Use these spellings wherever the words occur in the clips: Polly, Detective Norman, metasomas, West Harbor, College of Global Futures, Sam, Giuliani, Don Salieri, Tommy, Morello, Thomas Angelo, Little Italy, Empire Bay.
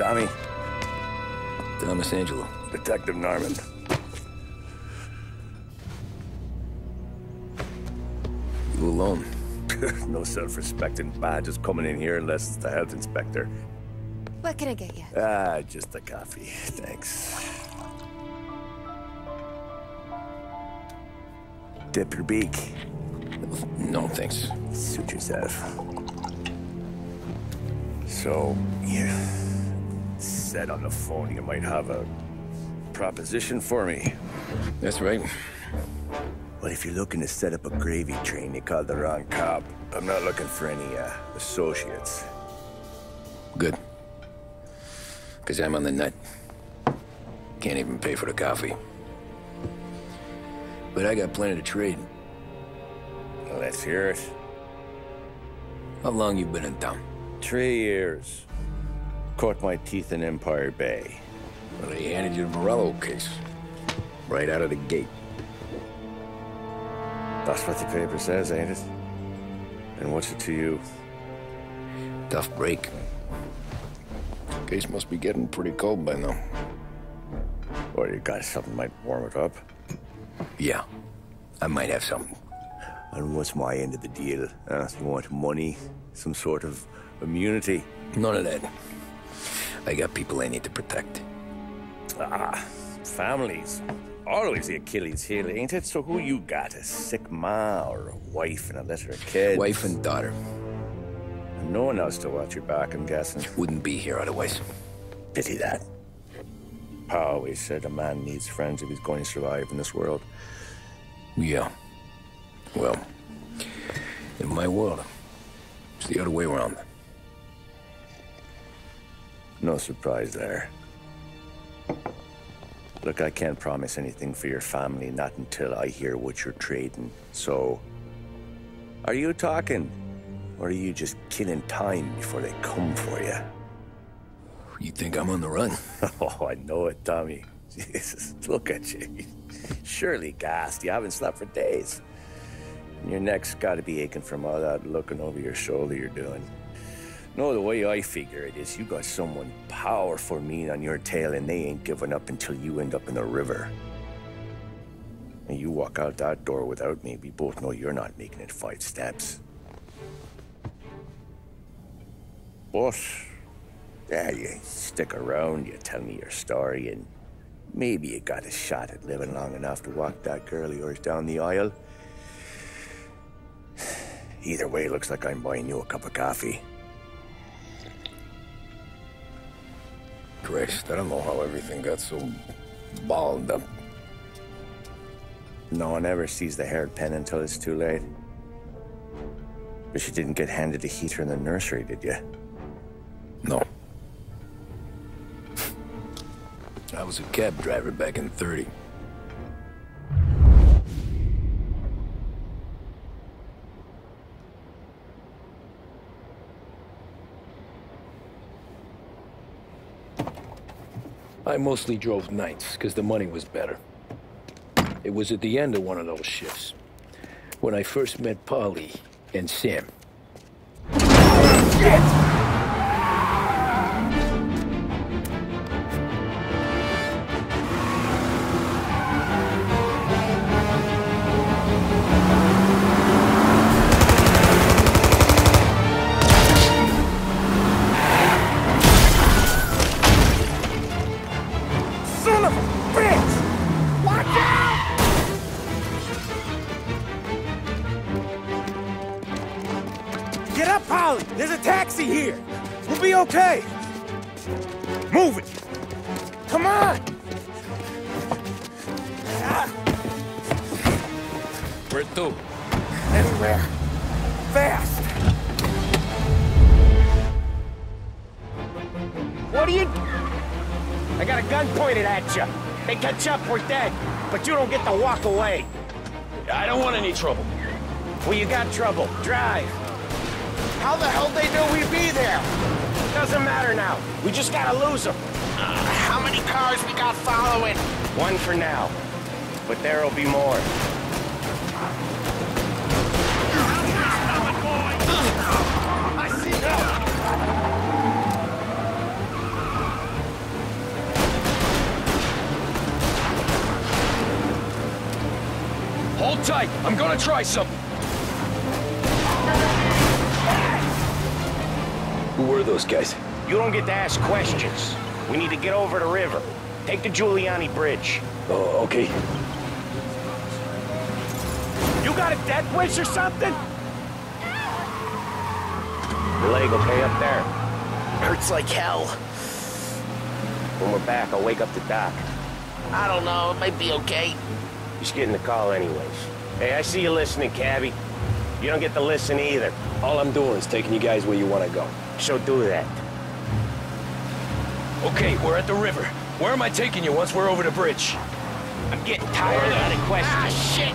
Tommy? Thomas Angelo. Detective Norman. You alone? No self-respecting badges coming in here unless it's the health inspector. What can I get you? Ah, just a coffee. Thanks. Dip your beak. No, thanks. Suit yourself. So, you said on the phone you might have a proposition for me. That's right. Well, if you're looking to set up a gravy train, you called the wrong cop. I'm not looking for any associates. Good. Because I'm on the nut. Can't even pay for the coffee. But I got plenty to trade. Well, let's hear it. How long you been in town? 3 years. Caught my teeth in Empire Bay. Well, they handed you the Morello case. Right out of the gate. That's what the paper says, ain't it? And what's it to you? Tough break. Case must be getting pretty cold by now. Or you got something might warm it up. Yeah, I might have something. And what's my end of the deal? You want money? Some sort of immunity? None of that. I got people I need to protect. Ah, families. Always the Achilles heel, ain't it? So who you got? A sick ma or a wife and a litter of kids? Wife and daughter. And no one else to watch your back, I'm guessing. Wouldn't be here otherwise. Pity that. Pa always said a man needs friends if he's going to survive in this world. Yeah. Well, in my world, it's the other way around. No surprise there. Look, I can't promise anything for your family, not until I hear what you're trading. So, are you talking? Or are you just killing time before they come for you? You think I'm on the run? Oh, I know it, Tommy. Jesus, look at you. Surely gassed. You haven't slept for days. And your neck's got to be aching from all that looking over your shoulder you're doing. No, the way I figure it is you got someone powerful mean on your tail and they ain't giving up until you end up in the river. And you walk out that door without me, we both know you're not making it 5 steps. But... yeah, you stick around, you tell me your story, and maybe you got a shot at living long enough to walk that girl of yours down the aisle. Either way, looks like I'm buying you a cup of coffee. Christ, I don't know how everything got so balled up. No one ever sees the hairpin until it's too late. But you didn't get handed a heater in the nursery, did you? No. I was a cab driver back in 30. I mostly drove nights, because the money was better. It was at the end of one of those shifts, when I first met Polly and Sam. Oh, shit! Okay! Move it! Come on! Where to? Anywhere. Fast! What are you... I got a gun pointed at you. They catch up, we're dead. But you don't get to walk away. I don't want any trouble. Well, you got trouble. Drive. How the hell they know we'd be there? Doesn't matter now. We just gotta lose them. How many cars we got following? One for now. But there'll be more. I see that. Hold tight. I'm gonna try something. Who were those guys? You don't get to ask questions. We need to get over the river. Take the Giuliani Bridge. Oh, okay. You got a death wish or something? Your leg okay up there? Hurts like hell. When we're back, I'll wake up the doc. I don't know. It might be okay. Just getting the call anyways. Hey, I see you listening, Cabby. You don't get to listen either. All I'm doing is taking you guys where you want to go. So do that. Okay, we're at the river. Where am I taking you once we're over the bridge? I'm getting tired of the question. Ah, shit!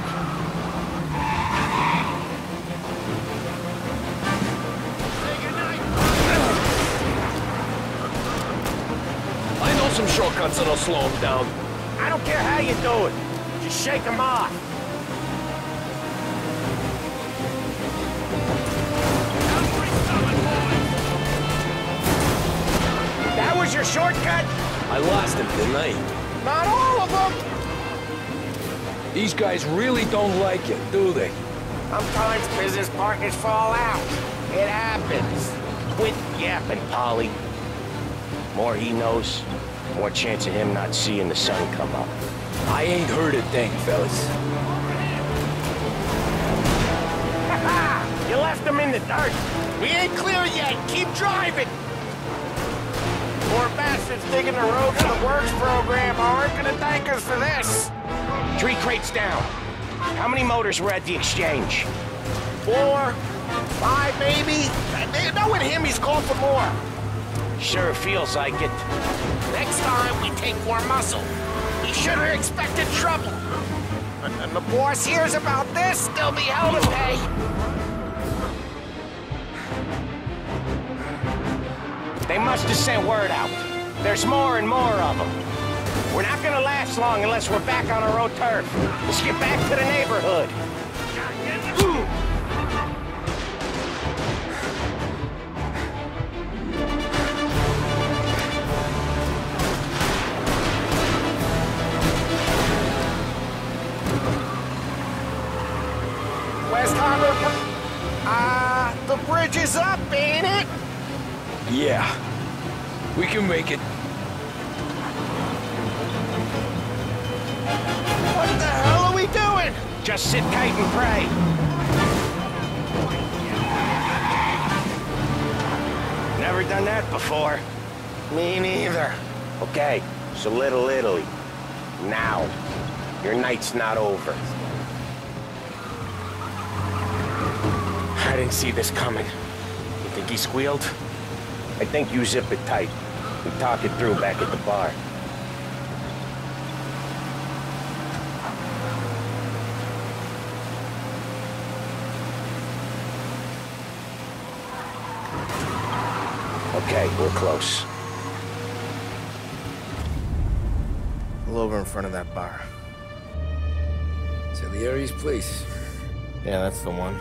Say goodnight. I know some shortcuts that'll slow him down. I don't care how you do it. Just shake him off. That was your shortcut? I lost him, didn't I? Not all of them! These guys really don't like it, do they? Sometimes business partners fall out. It happens. Quit yapping, Polly. More he knows, more chance of him not seeing the sun come up. I ain't heard a thing, fellas. Ha-ha! You left them in the dirt. We ain't clear yet. Keep driving. Poor bastards digging the road to the works program aren't gonna thank us for this. 3 crates down. How many motors were at the exchange? 4, 5 maybe. Not with him. He's called for more. Sure feels like it. Next time we take more muscle. We should have expected trouble. And the boss hears about this, there'll be hell to pay. They must have sent word out. There's more and more of them. We're not gonna last long unless we're back on our own turf. Let's get back to the neighborhood. West Harbor, the bridge is up, ain't it? Yeah, we can make it. What the hell are we doing? Just sit tight and pray. Never done that before. Me neither. Okay, so Little Italy. Now, your night's not over. I didn't see this coming. You think he squealed? I think you zip it tight. We talk it through back at the bar. Okay, we're close. Pull over in front of that bar. Salieri's place. Yeah, that's the one.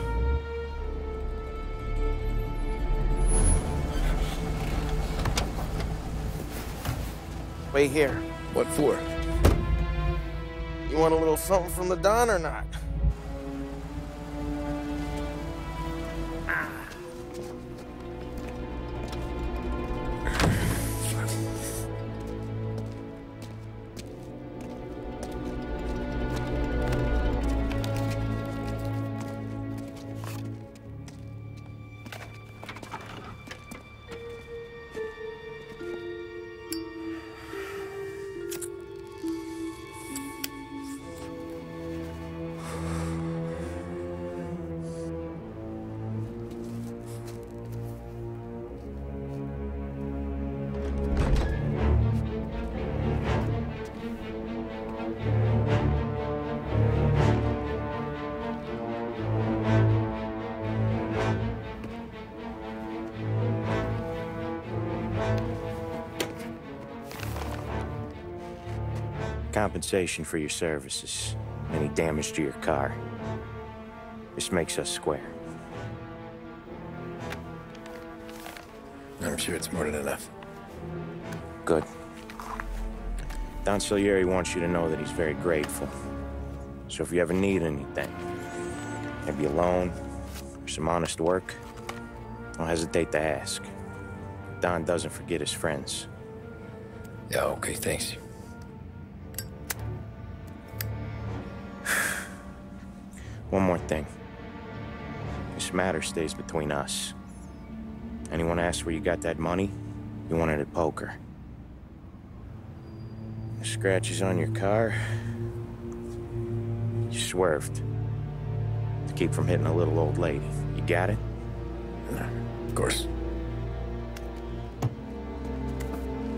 Wait here. What for? You want a little something from the Don or not? Compensation for your services, any damage to your car. This makes us square. I'm sure it's more than enough. Good. Don Salieri wants you to know that he's very grateful. So if you ever need anything, maybe a loan or some honest work, don't hesitate to ask. Don doesn't forget his friends. Yeah, okay, thanks. One more thing. This matter stays between us. Anyone asks where you got that money, you wanted a poker. The scratches on your car, you swerved to keep from hitting a little old lady. You got it? Of course.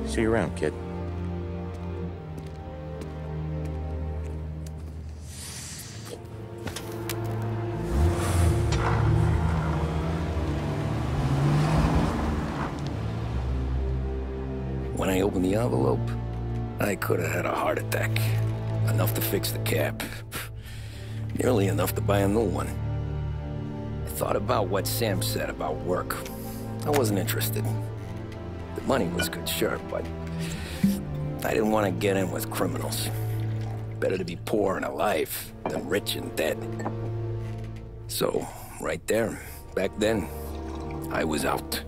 See you around, kid. When I opened the envelope, I could have had a heart attack. Enough to fix the cap. Nearly enough to buy a new one. I thought about what Sam said about work. I wasn't interested. The money was good, sure, but I didn't want to get in with criminals. Better to be poor and alive than rich and dead. So, right there, back then, I was out.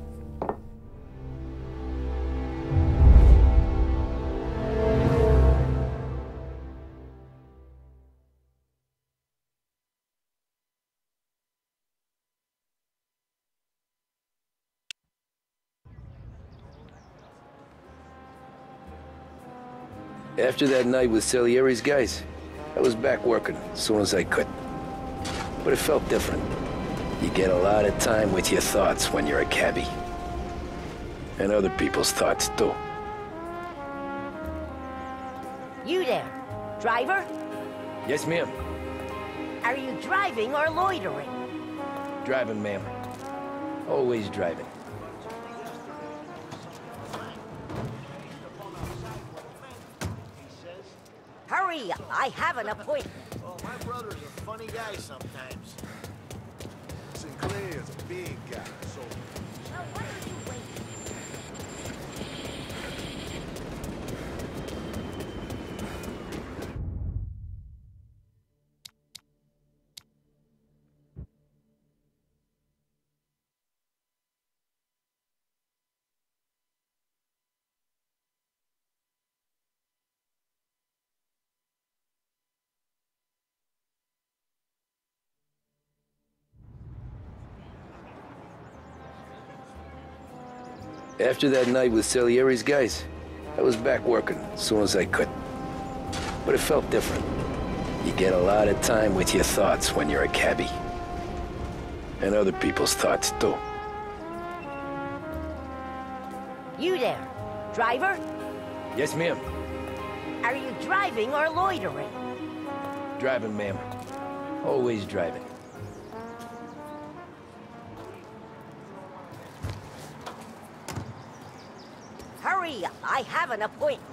After that night with Salieri's guys, I was back working as soon as I could. But it felt different. You get a lot of time with your thoughts when you're a cabbie. And other people's thoughts, too. You there, driver? Yes, ma'am. Are you driving or loitering? Driving, ma'am. Always driving. I have an appointment. Oh, my brother's a funny guy sometimes. Sinclair's a big guy, so... Now, what are you After that night with Salieri's guys, I was back working as soon as I could. But it felt different. You get a lot of time with your thoughts when you're a cabbie. And other people's thoughts, too. You there, driver? Yes, ma'am. Are you driving or loitering? Driving, ma'am. Always driving. I have an appointment.